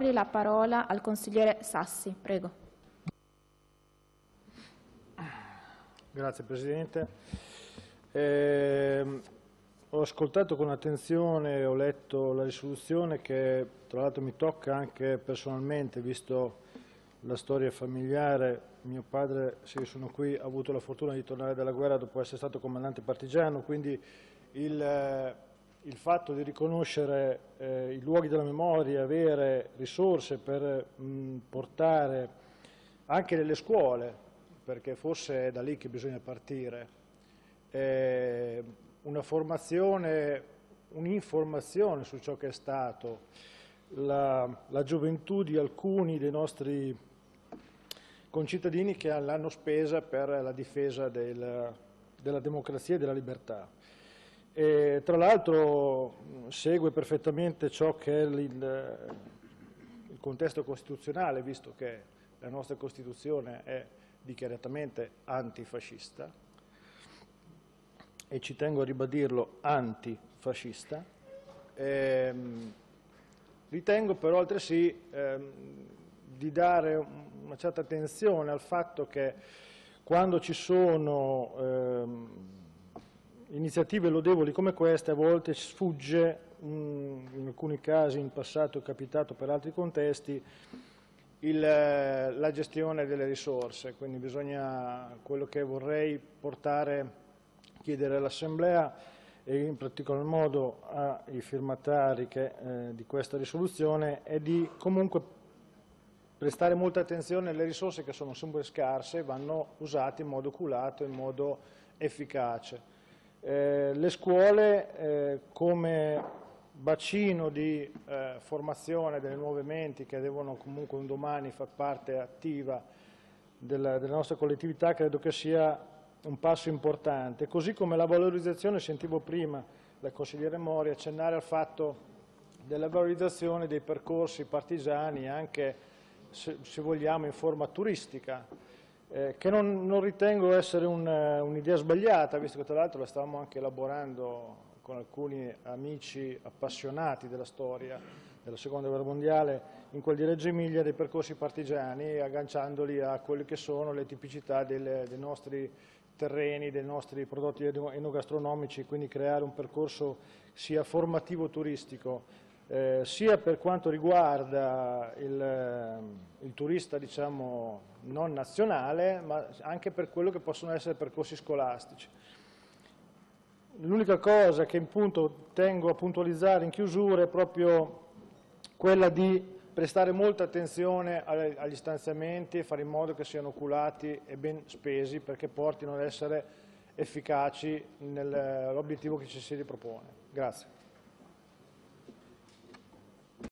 La parola al consigliere Sassi, prego. Grazie Presidente. Ho ascoltato con attenzione, ho letto la risoluzione che tra l'altro mi tocca anche personalmente, visto la storia familiare. Mio padre, se sono qui, ha avuto la fortuna di tornare dalla guerra dopo essere stato comandante partigiano, quindi il fatto di riconoscere i luoghi della memoria, avere risorse per portare anche nelle scuole, perché forse è da lì che bisogna partire, una formazione, un'informazione su ciò che è stato, la gioventù di alcuni dei nostri concittadini che l'hanno spesa per la difesa della democrazia e della libertà. E tra l'altro segue perfettamente ciò che è il contesto costituzionale, visto che la nostra Costituzione è dichiaratamente antifascista, e ci tengo a ribadirlo, antifascista. Ritengo però altresì di dare una certa attenzione al fatto che quando ci sono iniziative lodevoli come queste, a volte sfugge, in alcuni casi in passato è capitato per altri contesti, la gestione delle risorse. Quindi bisogna, quello che vorrei portare, chiedere all'Assemblea e in particolar modo ai firmatari di questa risoluzione, è di comunque prestare molta attenzione alle risorse che sono sempre scarse e vanno usate in modo oculato, in modo efficace. Le scuole come bacino di formazione delle nuove menti che devono comunque un domani far parte attiva della nostra collettività, credo che sia un passo importante, così come la valorizzazione. Sentivo prima la consigliere Mori accennare al fatto della valorizzazione dei percorsi partigiani, anche se vogliamo in forma turistica, che non ritengo essere un'idea sbagliata, visto che tra l'altro la stavamo anche elaborando con alcuni amici appassionati della storia della Seconda Guerra Mondiale in quel di Reggio Emilia, dei percorsi partigiani, agganciandoli a quelle che sono le tipicità dei nostri terreni, dei nostri prodotti enogastronomici, quindi creare un percorso sia formativo turistico, sia per quanto riguarda il turista, diciamo, non nazionale, ma anche per quello che possono essere percorsi scolastici. L'unica cosa che appunto tengo a puntualizzare in chiusura è proprio quella di prestare molta attenzione agli stanziamenti e fare in modo che siano oculati e ben spesi, perché portino ad essere efficaci nell'obiettivo che ci si ripropone. Grazie.